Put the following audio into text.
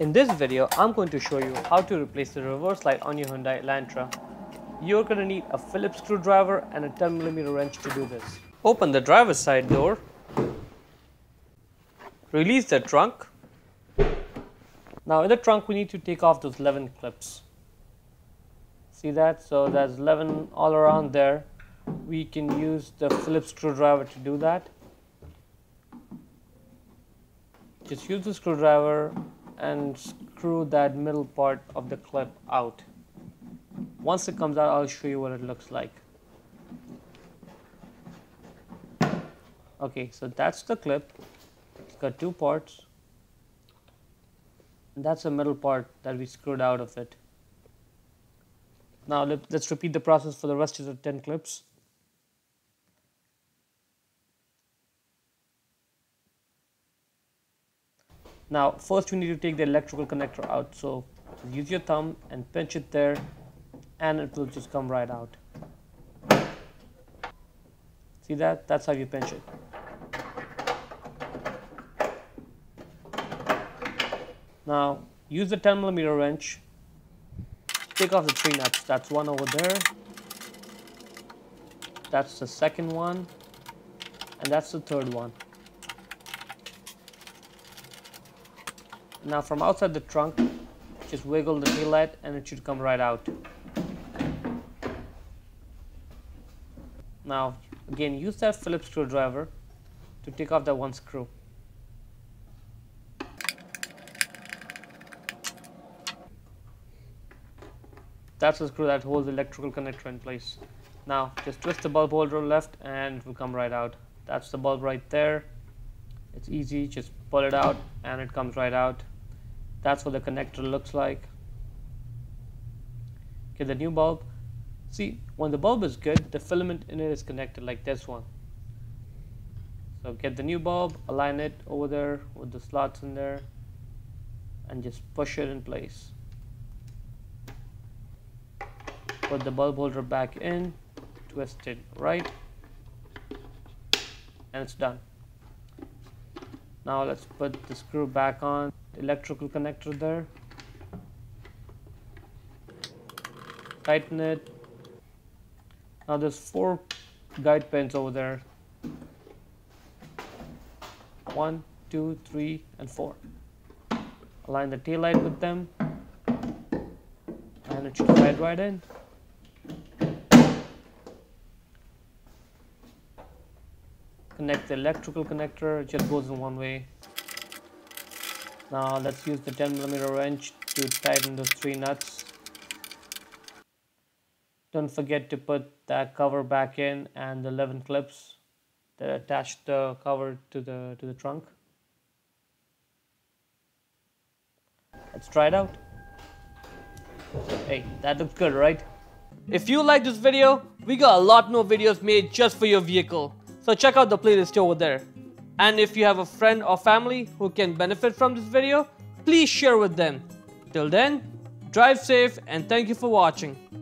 In this video, I'm going to show you how to replace the reverse light on your Hyundai Elantra. You're going to need a Phillips screwdriver and a 10mm wrench to do this. Open the driver's side door. Release the trunk. Now in the trunk, we need to take off those 11 clips. See that? So there's 11 all around there. We can use the Phillips screwdriver to do that. Just use the screwdriver and screw that middle part of the clip out. Once it comes out, I'll show you what it looks like. Okay, so that's the clip. It's got two parts. That's the middle part that we screwed out of it. Now let's repeat the process for the rest of the 10 clips. Now, first we need to take the electrical connector out, so use your thumb and pinch it there and it will just come right out. See that? That's how you pinch it. Now, use the 10mm wrench, take off the 3 nuts. That's one over there, that's the second one, and that's the third one. Now from outside the trunk, just wiggle the taillight and it should come right out. Now again, use that Phillips screwdriver to take off that one screw. That's the screw that holds the electrical connector in place. Now just twist the bulb holder left and it will come right out. That's the bulb right there. It's easy, just pull it out and it comes right out. That's what the connector looks like. Get the new bulb. See, when the bulb is good, the filament in it is connected like this one. So get the new bulb, align it over there with the slots in there and just push it in place. Put the bulb holder back in, twist it right, and it's done. Now let's put the screw back on the electrical connector there. Tighten it. Now there's 4 guide pins over there. 1, 2, 3, and 4. Align the taillight with them. And it should slide right in. Connect the electrical connector, it just goes in one way. Now let's use the 10mm wrench to tighten those 3 nuts. Don't forget to put that cover back in and the 11 clips that attach the cover to the trunk. Let's try it out. Hey, that looks good, right? If you like this video, we got a lot more videos made just for your vehicle. So check out the playlist over there. And if you have a friend or family who can benefit from this video, please share with them. Till then, drive safe and thank you for watching.